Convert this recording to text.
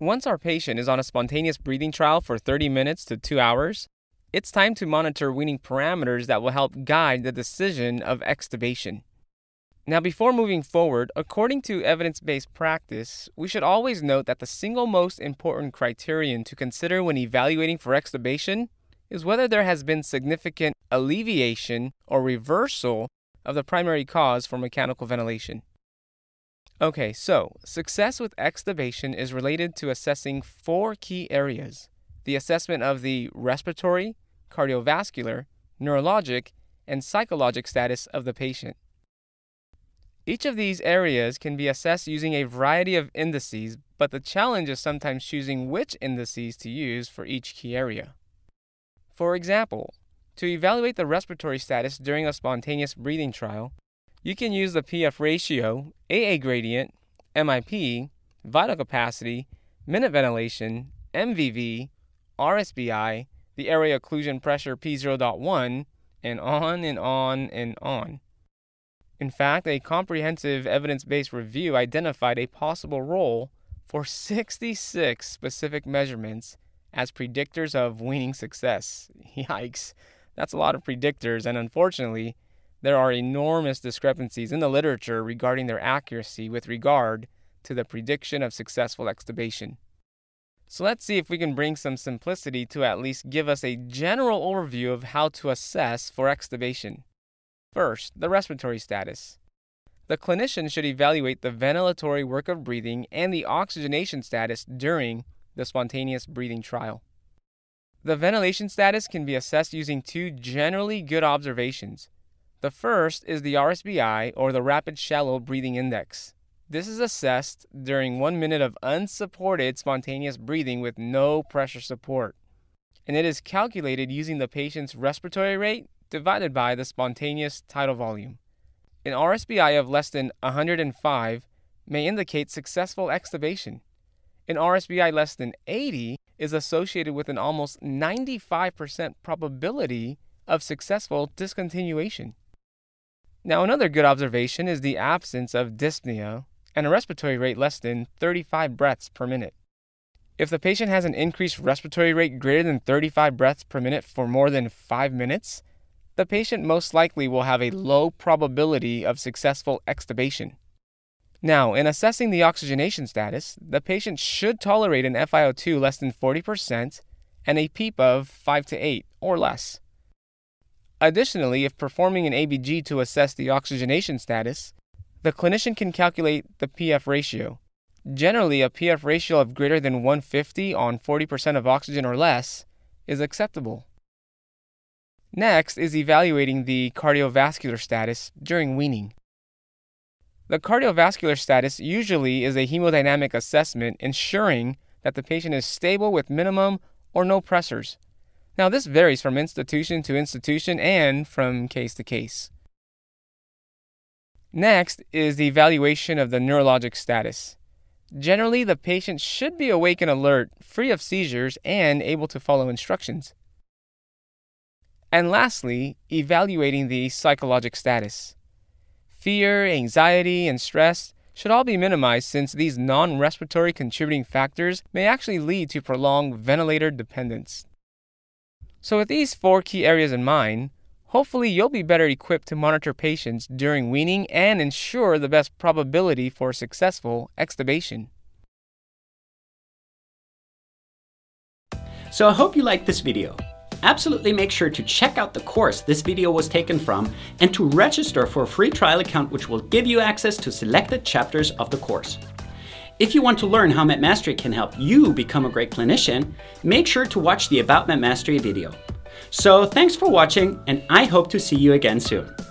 Once our patient is on a spontaneous breathing trial for 30 minutes to 2 hours, it's time to monitor weaning parameters that will help guide the decision of extubation. Now, before moving forward, according to evidence-based practice, we should always note that the single most important criterion to consider when evaluating for extubation is whether there has been significant alleviation or reversal of the primary cause for mechanical ventilation. Okay, so success with extubation is related to assessing 4 key areas: the assessment of the respiratory, cardiovascular, neurologic, and psychologic status of the patient. Each of these areas can be assessed using a variety of indices, but the challenge is sometimes choosing which indices to use for each key area. For example, to evaluate the respiratory status during a spontaneous breathing trial, you can use the PF ratio, AA gradient, MIP, vital capacity, minute ventilation, MVV, RSBI, the area occlusion pressure P0.1, and on and on and on. In fact, a comprehensive evidence-based review identified a possible role for 66 specific measurements as predictors of weaning success. Yikes, that's a lot of predictors, and unfortunately, there are enormous discrepancies in the literature regarding their accuracy with regard to the prediction of successful extubation. So let's see if we can bring some simplicity to at least give us a general overview of how to assess for extubation. First, the respiratory status. The clinician should evaluate the ventilatory work of breathing and the oxygenation status during the spontaneous breathing trial. The ventilation status can be assessed using 2 generally good observations. The first is the RSBI, or the Rapid Shallow Breathing Index. This is assessed during 1 minute of unsupported spontaneous breathing with no pressure support, and it is calculated using the patient's respiratory rate divided by the spontaneous tidal volume. An RSBI of less than 105 may indicate successful extubation. An RSBI less than 80 is associated with an almost 95% probability of successful discontinuation. Now, another good observation is the absence of dyspnea and a respiratory rate less than 35 breaths per minute. If the patient has an increased respiratory rate greater than 35 breaths per minute for more than 5 minutes, the patient most likely will have a low probability of successful extubation. Now, in assessing the oxygenation status, the patient should tolerate an FiO2 less than 40% and a PEEP of 5 to 8 or less. Additionally, if performing an ABG to assess the oxygenation status, the clinician can calculate the PF ratio. Generally, a PF ratio of greater than 150 on 40% of oxygen or less is acceptable. Next is evaluating the cardiovascular status during weaning. The cardiovascular status usually is a hemodynamic assessment ensuring that the patient is stable with minimum or no pressors. Now, this varies from institution to institution and from case to case. Next is the evaluation of the neurologic status. Generally, the patient should be awake and alert, free of seizures, and able to follow instructions. And lastly, evaluating the psychologic status. Fear, anxiety, and stress should all be minimized, since these non-respiratory contributing factors may actually lead to prolonged ventilator dependence. So with these 4 key areas in mind, hopefully you'll be better equipped to monitor patients during weaning and ensure the best probability for successful extubation. So I hope you liked this video. Absolutely make sure to check out the course this video was taken from and to register for a free trial account, which will give you access to selected chapters of the course. If you want to learn how Medmastery can help you become a great clinician, make sure to watch the About Medmastery video. So thanks for watching, and I hope to see you again soon.